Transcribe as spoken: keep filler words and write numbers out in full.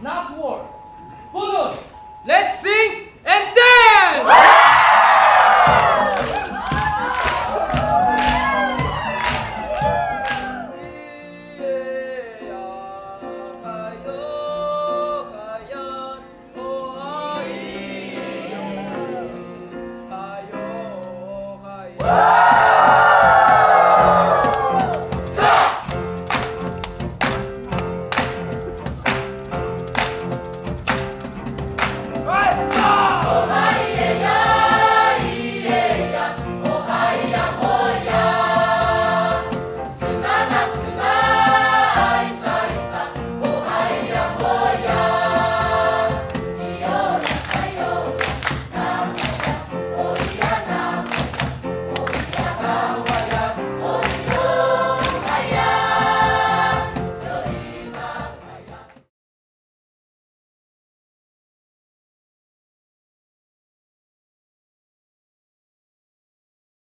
Not war. Hold on. Let's sing.